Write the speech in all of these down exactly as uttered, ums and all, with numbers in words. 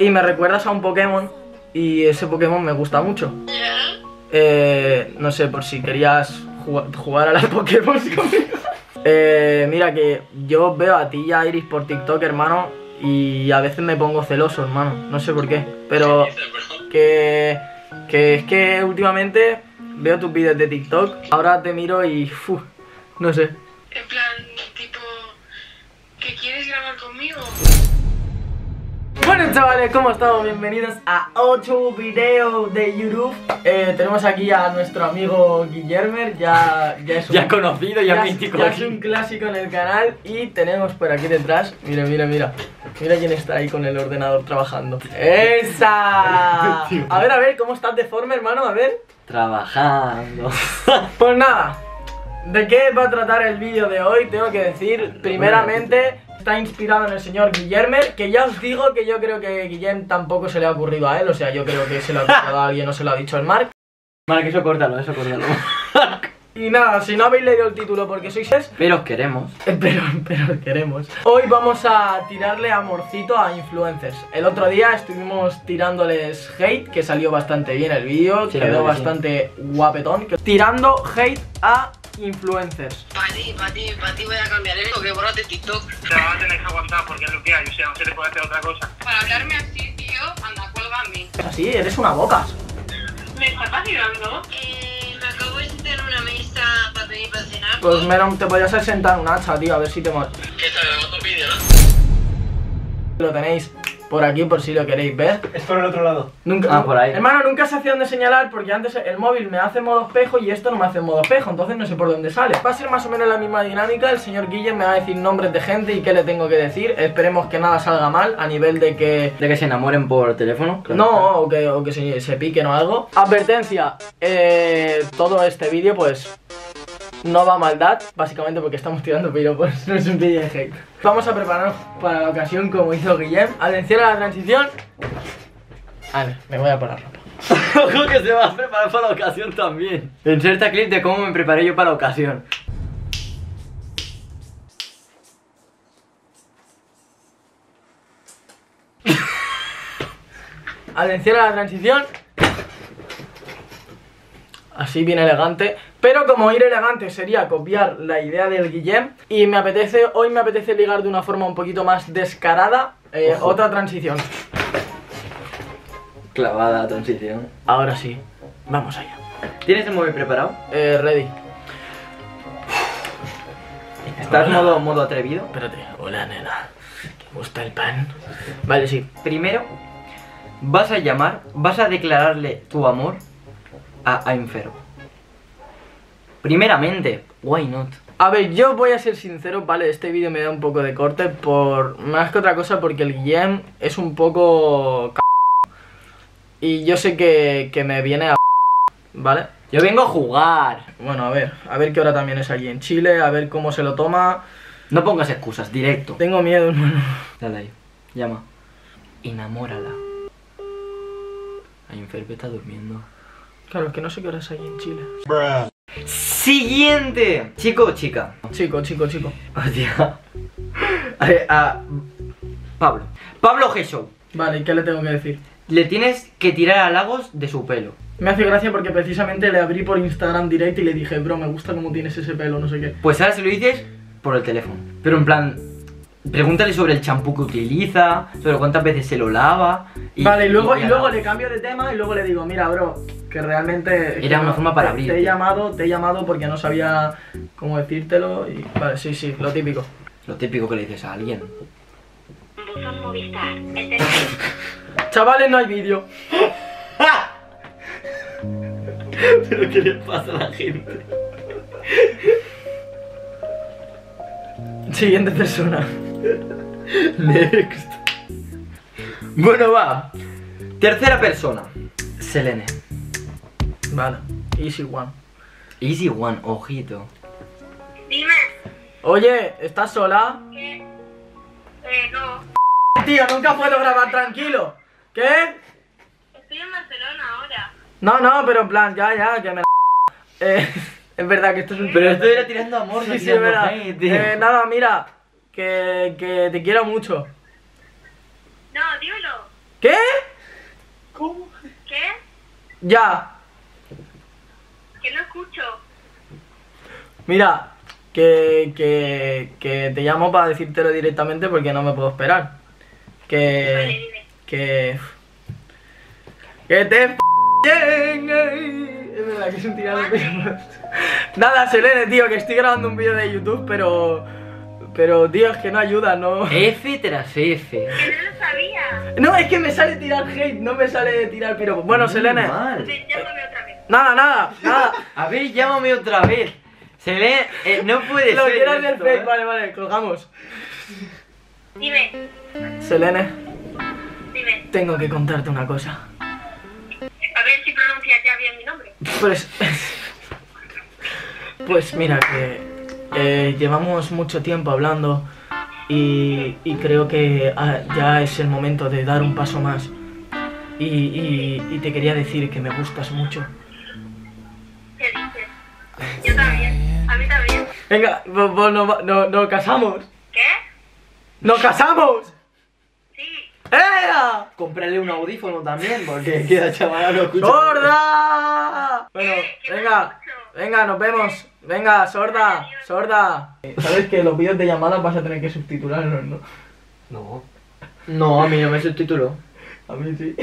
Y me recuerdas a un Pokémon y ese Pokémon me gusta mucho. Eh, no sé, por si querías jugar, jugar a las Pokémon conmigo. Eh, mira que yo veo a ti y a Iris por TikTok, hermano, y a veces me pongo celoso, hermano. No sé por qué, pero que, que es que últimamente veo tus vídeos de TikTok. Ahora te miro y uf, no sé. En plan, tipo, ¿que quieres grabar conmigo? Bueno, chavales, ¿cómo estamos? Bienvenidos a otro video de YouTube. Eh, tenemos aquí a nuestro amigo Guillermer, ya, ya es un, ya conocido, ya, ya mítico. Ya es un clásico en el canal. Y tenemos por aquí detrás, mira, mira, mira. Mira quién está ahí con el ordenador trabajando. ¡Esa! A ver, a ver, ¿cómo estás de forma, hermano? A ver. Trabajando. Pues nada, ¿de qué va a tratar el vídeo de hoy? Tengo que decir, primeramente, está inspirado en el señor Guillermer, que ya os digo que yo creo que Guillem tampoco se le ha ocurrido a él, o sea, yo creo que se lo ha ocurrido a alguien o se lo ha dicho el Mark. Mark, eso córtalo, eso córtalo. Y nada, si no habéis leído el título porque sois es... Pero os queremos. Pero, pero os queremos. Hoy vamos a tirarle amorcito a influencers. El otro día estuvimos tirándoles hate, que salió bastante bien el vídeo, sí, quedó bastante sí. guapetón. Tirando hate a influencers. Pati, Pati, Pati, voy a cambiar esto, que borras de TikTok. Te vas a tener que aguantar porque es lo que hay, o sea, no se te puede hacer otra cosa. Para hablarme así, tío, anda, cuélgame. Así, eres una boca. ¿Me estás vacilando? Eh, me acabo de sentar en una mesa para pedir para cenar. Pues mira, te podrías sentar en un hacha, tío, a ver si te mato. ¿Qué tal? ¿Lo otro vídeo, no? Lo tenéis por aquí, por si lo queréis ver. Es por el otro lado. Nunca, ah, por ahí. Hermano, nunca sé hacia dónde señalar porque antes el móvil me hace modo espejo y esto no me hace modo espejo, entonces no sé por dónde sale. Va a ser más o menos la misma dinámica, el señor Guillem me va a decir nombres de gente y qué le tengo que decir. Esperemos que nada salga mal a nivel de que... De que se enamoren por teléfono. Claro. No, o que, o que se, se piquen o algo. Advertencia, eh, todo este vídeo pues... no va a maldad, básicamente porque estamos tirando piropos, no es un vídeo de hate. Vamos a prepararnos para la ocasión como hizo Guillem. Atención a la transición. A ver, me voy a poner ropa. Ojo que se va a preparar para la ocasión también. Inserta clip de cómo me preparé yo para la ocasión. Atención a la transición. Así bien elegante. Pero como ir elegante sería copiar la idea del Guillem. Y me apetece, hoy me apetece ligar de una forma un poquito más descarada. eh, Otra transición. Clavada la transición. Ahora sí, vamos allá. ¿Tienes el móvil preparado? Eh, ready. ¿Estás modo, modo atrevido? Espérate, hola nena, ¿te gusta el pan? Vale, sí. Primero, vas a llamar, vas a declararle tu amor a enfermo. Primeramente, why not? A ver, yo voy a ser sincero, vale, este vídeo me da un poco de corte por más que otra cosa porque el Guillem es un poco c... y yo sé que, que me viene a... ¿vale? Yo vengo a jugar. Bueno, a ver, a ver qué hora también es allí en Chile, a ver cómo se lo toma. No pongas excusas, directo. Tengo miedo, hermano. Dale ahí, llama. Enamórala. Ay, enfermo, está durmiendo. Claro, es que no sé qué horas hay en Chile. Bruh. Siguiente. Chico o chica. Chico, chico, chico. Hostia. A ver, a... Pablo. Pablo Gesso. Vale, ¿y qué le tengo que decir? Le tienes que tirar halagos de su pelo. Me hace gracia porque precisamente le abrí por Instagram Direct y le dije, bro, me gusta cómo tienes ese pelo, no sé qué. Pues ahora se lo dices por el teléfono. Pero en plan... pregúntale sobre el champú que utiliza, sobre cuántas veces se lo lava y... Vale, y luego, y luego le cambio de tema y luego le digo, mira bro, que realmente... Era que una no, forma para te, abrir. Te he llamado, te he llamado porque no sabía cómo decírtelo y... Vale, sí, sí, lo típico. Lo típico que le dices a alguien. Chavales, no hay vídeo. Pero ¿qué le pasa a la gente? Siguiente persona. Next. Bueno, va. Tercera persona. Selene. Vale. Easy one. Easy one, ojito. Dime. Oye, ¿estás sola? ¿Qué? Eh, no. Tío, nunca puedo grabar tranquilo. ¿Qué? Estoy en Barcelona ahora. No, no, pero en plan, ya, ya, que me la... Eh... Es verdad que esto es un... Pero esto era tirando amor, sí, no tirando sí, hate, tío. Eh, nada, mira, que, que te quiero mucho. No, dímelo. ¿Qué? Ya. Que no escucho. Mira, que, que, que te llamo para decírtelo directamente porque no me puedo esperar. Que... Vale, dime. Que... Que te... Es verdad que es un tirado de pelos. Nada, Selene, tío, que estoy grabando un vídeo de YouTube, pero... Pero, tío, es que no ayuda, ¿no? F tras F. Que no lo sabía. No, es que me sale tirar hate, no me sale tirar piropos. Bueno, muy Selene. Mal. Llámame otra vez. Nada, nada, nada. A ver, llámame otra vez. Selene, eh, no puede lo ser. Lo quieras del Face, vale, vale, colgamos. Dime. Selene. Dime. Tengo que contarte una cosa. A ver si pronuncias ya bien mi nombre. Pues... Pues mira que... Eh, llevamos mucho tiempo hablando y, y creo que ah, ya es el momento de dar un paso más y, y, y te quería decir que me gustas mucho. ¿Qué dices? Yo también, a mí también. Venga, vos, vos no, no, no casamos. ¿Qué? ¡Nos casamos! Sí. ¡Ea! Comprarle un audífono también porque queda chaval no escucha. ¡Sorda! Bueno, ¿Qué? ¿Qué venga, venga, nos vemos. Venga, sorda, sorda. Sabes que los vídeos de llamadas vas a tener que subtitularlos, ¿no? No. No, a mí no me subtituló. A mí sí.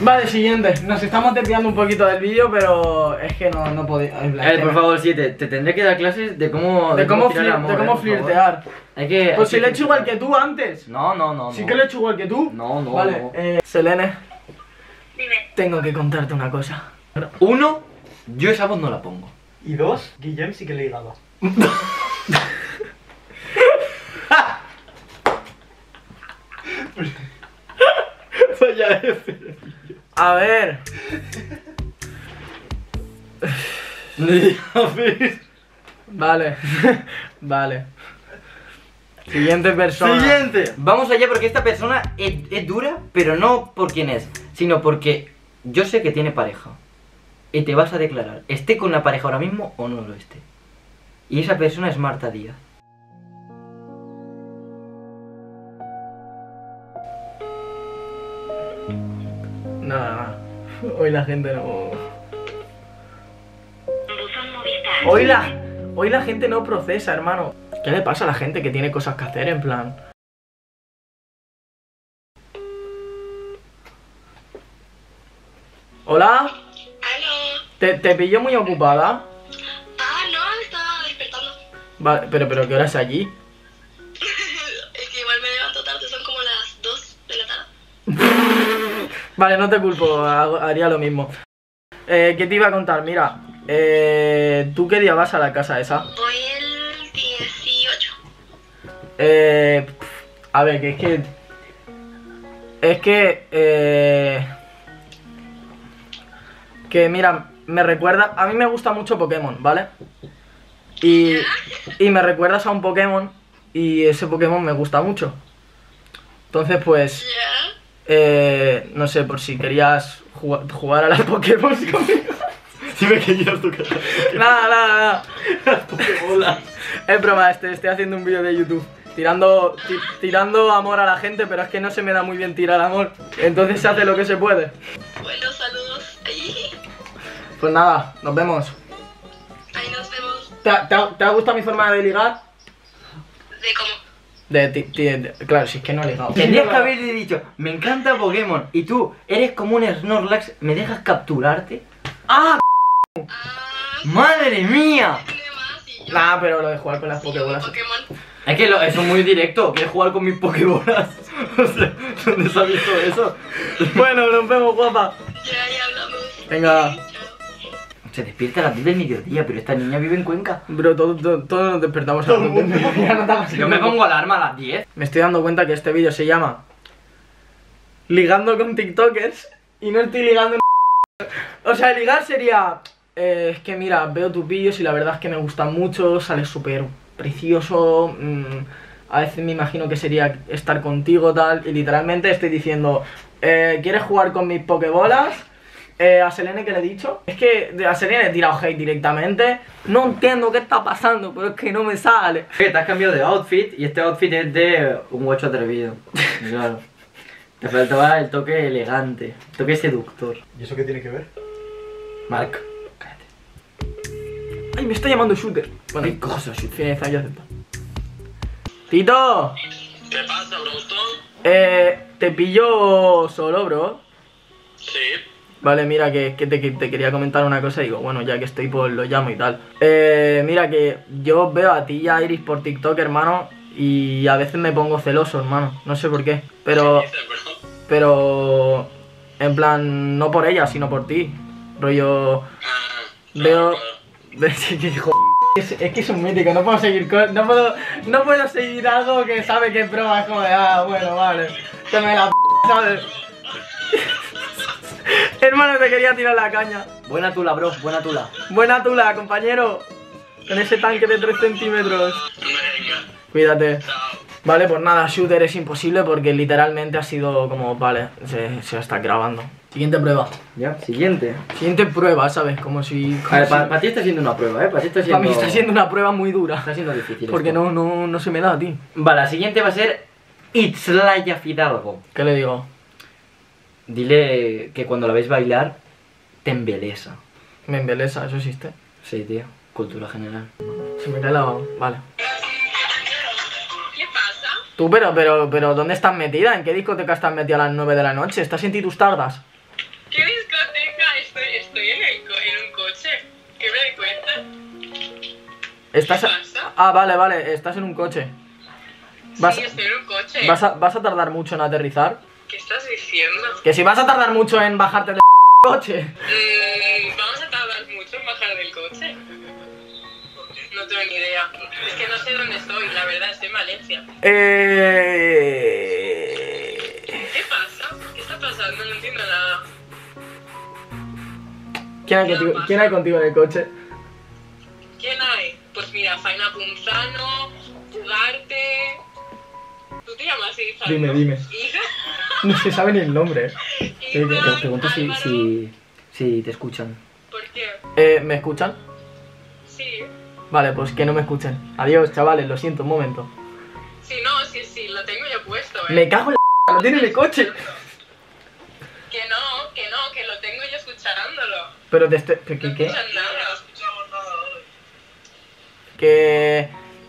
Vale, siguiente. Nos estamos desviando un poquito del vídeo, pero es que no, no podía. A ver, por favor, siete, te tendré que dar clases de cómo... De, de cómo, flir, amor, de cómo eh, flirtear. Hay que... Pues hay si que... lo he hecho igual que tú antes. No, no, no. ¿Sí no. que lo he hecho igual que tú? No, no, vale, no. Eh, Selene. Tengo que contarte una cosa. Uno, yo esa voz no la pongo. Y dos, Guillem sí que le he dado. A ver. A ver. Vale. Vale. Siguiente persona. Siguiente. Vamos allá porque esta persona es, es dura, pero no por quién es, sino porque... Yo sé que tiene pareja y te vas a declarar, esté con la pareja ahora mismo o no lo esté. Y esa persona es Marta Díaz. Nada, no, no, no. Hoy la gente no... Hoy la... Hoy la gente no procesa, hermano. ¿Qué le pasa a la gente que tiene cosas que hacer en plan? ¿Hola? ¿Aló? ¿Te, te pillo muy ocupada? Ah, no, estaba despertando. Vale, pero, pero ¿qué hora es allí? Es que igual me levanto tarde, son como las dos de la tarde. Vale, no te culpo, haría lo mismo. Eh, ¿qué te iba a contar? Mira, eh, ¿tú qué día vas a la casa esa? Voy el dieciocho. Eh, a ver, que es que... Es que... Eh... Que mira, me recuerda... A mí me gusta mucho Pokémon, ¿vale? Y, y me recuerdas a un Pokémon y ese Pokémon me gusta mucho. Entonces, pues... Eh, no sé, por si querías jug jugar a las Pokémon conmigo. Dime que quieras tocar. Nada, nada, nada. Las Pokébolas. Es broma, este, estoy haciendo un vídeo de YouTube. Tirando, ti tirando amor a la gente, pero es que no se me da muy bien tirar amor. Entonces se hace lo que se puede. Bueno, saludos. Pues nada, nos vemos. Ahí nos vemos. ¿Te ha, te ha, te ha gustado mi forma de ligar? ¿De cómo? De, de, de, de Claro, si es que no he ligado. Tendrías que haberle dicho, me encanta Pokémon y tú eres como un Snorlax, ¿me dejas capturarte? ¡Ah! ah ¡Madre mía! Nah, pero lo de jugar con las Pokébolas. Es que lo, eso es muy directo, que es jugar con mis Pokébolas. O sea, ¿dónde se ha visto eso? Bueno, nos vemos, guapa. Ya, ya hablamos. Venga. Se despierta a las diez del mediodía, pero esta niña vive en Cuenca. Bro, todos todo, todo nos despertamos a las diez del mediodía. Yo me pongo alarma a las diez. Me estoy dando cuenta que este vídeo se llama ligando con TikTokers y no estoy ligando en... O sea, ligar sería... Eh, es que mira, veo tus vídeos y la verdad es que me gustan mucho, sales súper precioso... Mmm, a veces me imagino que sería estar contigo tal, y literalmente estoy diciendo... Eh, ¿quieres jugar con mis Pokébolas? Eh, a Selene, ¿qué le he dicho? Es que a Selene he tirado hate directamente. No entiendo qué está pasando, pero es que no me sale. Que te has cambiado de outfit y este outfit es de un guacho atrevido. Claro. Te faltaba el toque elegante, el toque seductor. ¿Y eso qué tiene que ver? Mark, cállate. ¡Ay, me está llamando Shooter! Bueno, ¿qué cosa, Shooter? ¡Tito! ¿Qué pasa, Broston? Eh, te pillo solo, bro. Sí. Vale, mira, que, que, te, que te quería comentar una cosa y digo, bueno, ya que estoy, pues lo llamo y tal. Eh, mira, que yo veo a ti y a Iris por TikTok, hermano, y a veces me pongo celoso, hermano. No sé por qué, pero... ¿Qué dices, bro? Pero... En plan, no por ella, sino por ti. Rollo... Ah, no, veo... No, no. es, es que es un mítico, no puedo seguir con... No puedo, no puedo seguir algo que sabe que es broma, es como de, ah, bueno, vale. Que me la p***, ¿sabes? Hermano, te quería tirar la caña. Buena tula, bro, buena tula. Buena tula, compañero. Con ese tanque de tres centímetros. Venga. Cuídate. Chao. Vale, pues nada, Shooter, es imposible porque literalmente ha sido como, vale, se, se está grabando. Siguiente prueba. Ya, siguiente. Siguiente prueba, ¿sabes? Como si... Como a ver, si... para pa ti está siendo una prueba, ¿eh? Para ti está siendo... Pa mí está siendo una prueba muy dura. Está siendo difícil. Porque no, no, no se me da a ti. Vale, la siguiente va a ser It's Laia Fidalgo. ¿Qué le digo? Dile que cuando la veis bailar, te embelesa. ¿Me embelesa? ¿Eso existe? Sí, tío. Cultura general. Se me cae la... Vale. ¿Qué pasa? Tú, pero, pero, pero, ¿dónde estás metida? ¿En qué discoteca estás metida a las nueve de la noche? ¿Estás en Titus Tardas? ¿Qué discoteca? Estoy, estoy en, el co en un coche. ¿Qué me doy cuenta? ¿Estás... ¿Qué pasa? Ah, vale, vale. Estás en un coche. Vas... Sí, estoy en un coche. ¿Vas a, vas a tardar mucho en aterrizar? ¿Qué estás diciendo? Que si vas a tardar mucho en bajarte del coche. Mm, vamos a tardar mucho en bajar del coche. No tengo ni idea. Es que no sé dónde estoy, la verdad, estoy en Valencia. Eh... ¿Qué pasa? ¿Qué está pasando? No entiendo nada. ¿Quién hay, contigo, ¿quién hay contigo en el coche? ¿Quién hay? Pues mira, Faina Punzano, Jugarte... ¿Tú te llamas Iris? Dime, dime. No se sabe ni el nombre. Te pregunto si, si, si te escuchan. ¿Por qué? Eh, ¿me escuchan? Sí. Vale, pues que no me escuchen. Adiós, chavales, lo siento, un momento. Sí, no, sí, sí, lo tengo yo puesto, eh. Me cago en la... lo tiene en el coche. Que no, que no, que lo tengo yo escuchándolo. Pero te estoy... ¿Qué? No escuchan nada. No escuchamos nada hoy. Que...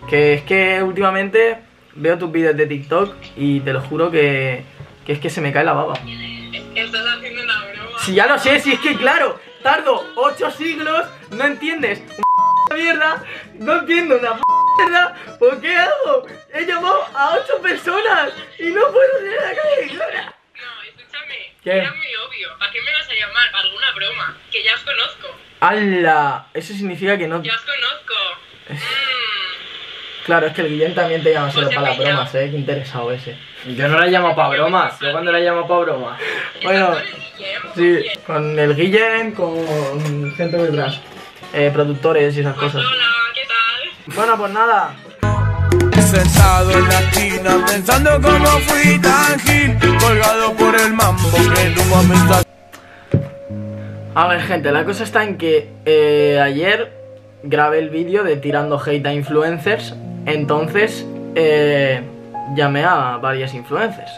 Que es que últimamente veo tus vídeos de TikTok y te lo juro que... Que es que se me cae la baba. Estás haciendo una broma. Si ya lo sé, si es que claro, tardo ocho siglos, no entiendes una mierda, no entiendo una mierda, ¿por qué hago? He llamado a ocho personas y no puedo salir a la calle. No, escúchame, ¿qué? Era muy obvio, ¿para qué me vas a llamar? Alguna broma, que ya os conozco. ¡Hala! Eso significa que no... Ya os conozco. Claro, es que el Guillem también te llama solo para las bromas, eh, qué interesado ese. Yo no la llamo para bromas, yo cuando la llamo para bromas. Bueno, sí, con el Guillem, con gente detrás, eh, productores y esas cosas. Hola, ¿qué tal? Bueno, pues nada. Sentado en la esquina, pensando cómo fui tan gil, colgado por el mambo que no amistad. A ver, gente, la cosa está en que eh, ayer grabé el vídeo de tirando hate a influencers. Entonces, eh, llamé a varias influencers.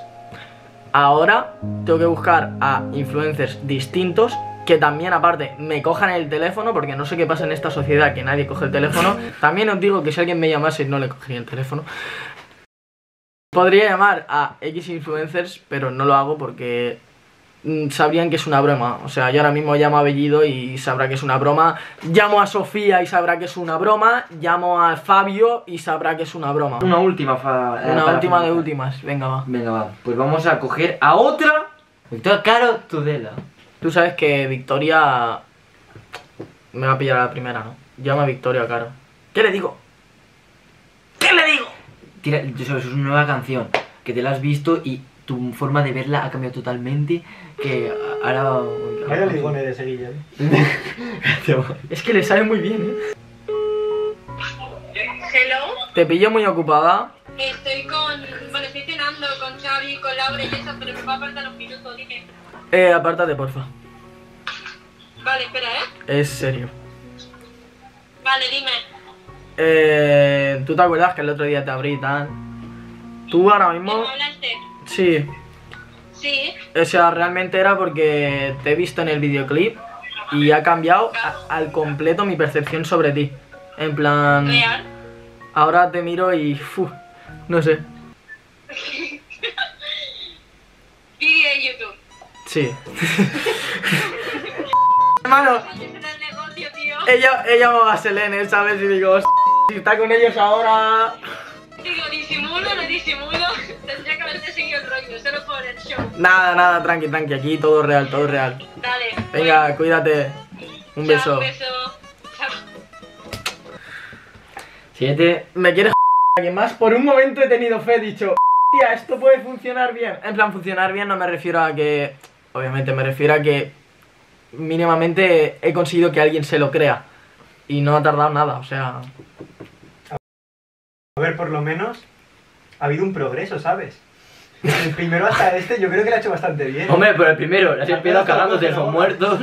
Ahora tengo que buscar a influencers distintos que también aparte me cojan el teléfono, porque no sé qué pasa en esta sociedad que nadie coge el teléfono. También os digo que si alguien me llamase no le cogería el teléfono. Podría llamar a X influencers, pero no lo hago porque sabrían que es una broma. O sea, yo ahora mismo llamo a Bellido y sabrá que es una broma. Llamo a Sofía y sabrá que es una broma. Llamo a Fabio y sabrá que es una broma. Una última, fa Una última de últimas, venga va. Venga va, pues vamos a coger a otra Victoria Caro Tudela. Tú sabes que Victoria me va a pillar a la primera, ¿no? Llama a Victoria Caro. ¿Qué le digo? ¿Qué le digo? Tira, eso es una nueva canción que te la has visto y tu forma de verla ha cambiado totalmente, que ahora... Ahora le digo de ese Guillem. Es que le sale muy bien, ¿eh? Hello. Te pillo muy ocupada. Estoy con... Bueno, estoy cenando con Xavi, con Laura y eso, pero me va a apartar un minuto, dime. Eh, apártate, porfa. Vale, espera, ¿eh? Es serio. Vale, dime. Eh... ¿Tú te acuerdas que el otro día te abrí tan...? ¿Tú ahora mismo...? Sí. Sí, Sí. O sea, realmente era porque te he visto en el videoclip y ha cambiado a, al completo mi percepción sobre ti. En plan... ¿Real? Ahora te miro y... Uf, no sé. Vídeo de YouTube. Sí. Hermano, ella, ella va a Selene, ¿sabes? Y digo, si está con ellos ahora... Digo, disimulo, no disimulo. Tendría que haberte seguido el rollo, solo por el show. Nada, nada, tranqui, tranqui. Aquí todo real, todo real. Dale. Venga, bueno, cuídate. Un chao, beso. Un beso. Chao. Siguiente. ¿Me quieres alguien más? Por un momento he tenido fe, he dicho... Tía, esto puede funcionar bien. En plan, funcionar bien no me refiero a que... Obviamente, me refiero a que... Mínimamente he conseguido que alguien se lo crea. Y no ha tardado nada, o sea... A ver, por lo menos ha habido un progreso, ¿sabes? Desde el primero hasta este yo creo que lo ha hecho bastante bien. Hombre, pero el primero, las has empezado cagándote, son muertos.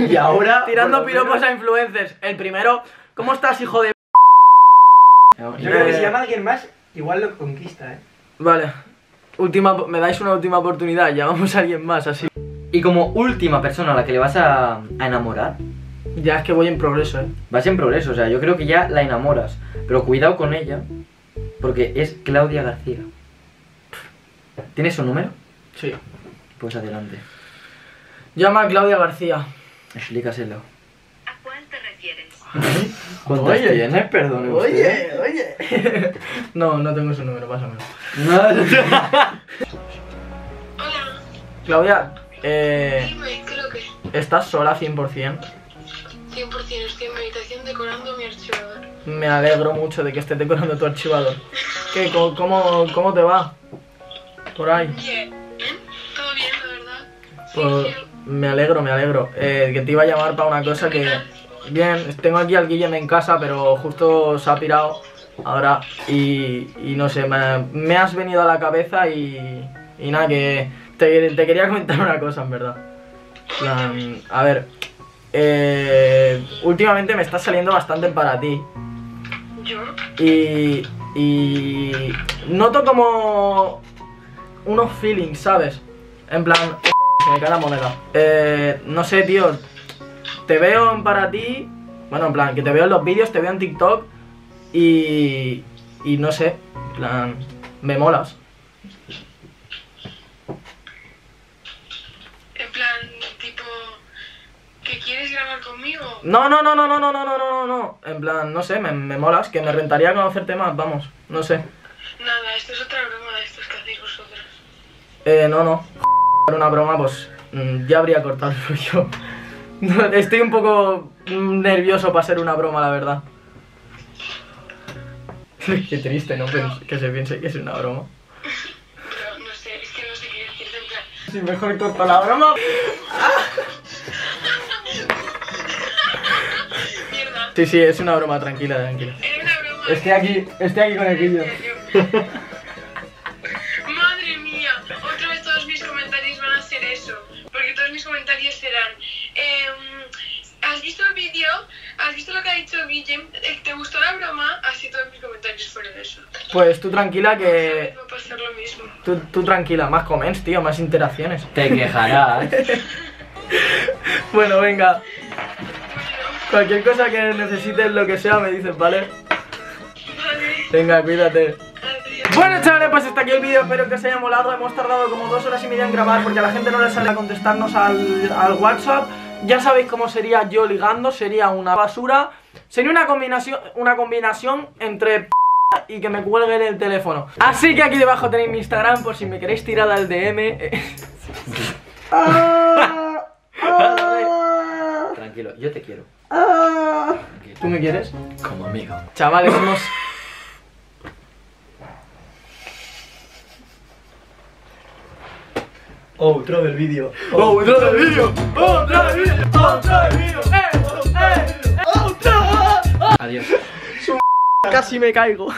Y ahora... Tirando piropos a influencers. El primero, ¿cómo estás, hijo de...? Yo creo que si llama alguien más, igual lo conquista, ¿eh? Vale. Última, me dais una última oportunidad, llamamos a alguien más, así. Y como última persona a la que le vas a, a enamorar. Ya es que voy en progreso, eh. Vas en progreso, o sea, yo creo que ya la enamoras. Pero cuidado con ella, porque es Claudia García. ¿Tienes su número? Sí. Pues adelante. Llama a Claudia García. Explícaselo. ¿A cuál te refieres? ¿Cuántas tienes? Perdón. Oye, oye. No, no tengo su número, pásamelo. No, no. Hola. Claudia, eh... Dime, creo que... ¿Estás sola cien por cien? cien por cien, estoy en mi habitación decorando mi archivador. Me alegro mucho de que estés decorando tu archivador. ¿Qué? ¿Cómo, cómo te va? Por ahí. Bien, todo bien, la verdad. Pues sí, me alegro, me alegro. Eh, que te iba a llamar para una cosa que... Bien, tengo aquí al Guillem en casa, pero justo se ha pirado ahora y, y no sé, me, me has venido a la cabeza y, y nada, que te, te quería comentar una cosa, en verdad. La, a ver, eh, últimamente me está saliendo bastante para ti. ¿Yo? Y, y noto como unos feelings, ¿sabes? En plan, se me cae la moneda. Eh, no sé, tío, te veo en para ti, bueno, en plan, que te veo en los vídeos, te veo en TikTok. Y, y no sé, en plan, me molas. En plan, tipo, ¿que quieres grabar conmigo? No, no, no, no, no, no, no, no, no, no, en plan, no sé, me, me molas, que me rentaría conocerte más, vamos, no sé. Nada, esto es otra broma de estos que hacéis vosotros. Eh, no, no, era una broma, pues, ya habría cortado yo. Estoy un poco nervioso para ser una broma, la verdad. Qué triste, ¿no? Pero, que se piense que es una broma. Pero no sé, es que no sé qué decirte, en plan... Sí, mejor corto la broma. Mierda. Sí, sí, es una broma, tranquila, tranquila. Es una broma. Estoy aquí, estoy aquí con el Guillo. Madre mía, otra vez todos mis comentarios van a ser eso. Porque todos mis comentarios serán... Eh, ¿Has visto el vídeo? ¿Has visto lo que ha dicho Guillem? ¿Te gustó la broma? Así todos mis comentarios fueron eso. Pues tú tranquila que... Va a pasar lo mismo. Tú, tú tranquila, más comments, tío, más interacciones. Te quejarás. Bueno, venga. Bueno. Cualquier cosa que necesites, lo que sea, me dices, ¿vale? Vale. Venga, cuídate. Adiós. Bueno, chavales, pues hasta aquí el vídeo. Espero que os haya molado. Hemos tardado como dos horas y media en grabar porque a la gente no le sale a contestarnos al, al WhatsApp. Ya sabéis cómo sería yo ligando, sería una basura. Sería una combinación, una combinación entre p y que me cuelguen el teléfono. Así que aquí debajo tenéis mi Instagram por si me queréis tirar al D M. Tranquilo, yo te quiero. ¿Tú me quieres? Como amigo. Chavales, somos... Outro del vídeo. Outro del vídeo. Outro del vídeo. Outro del vídeo. Eh, eh, eh. Outro. Adiós. Casi me caigo.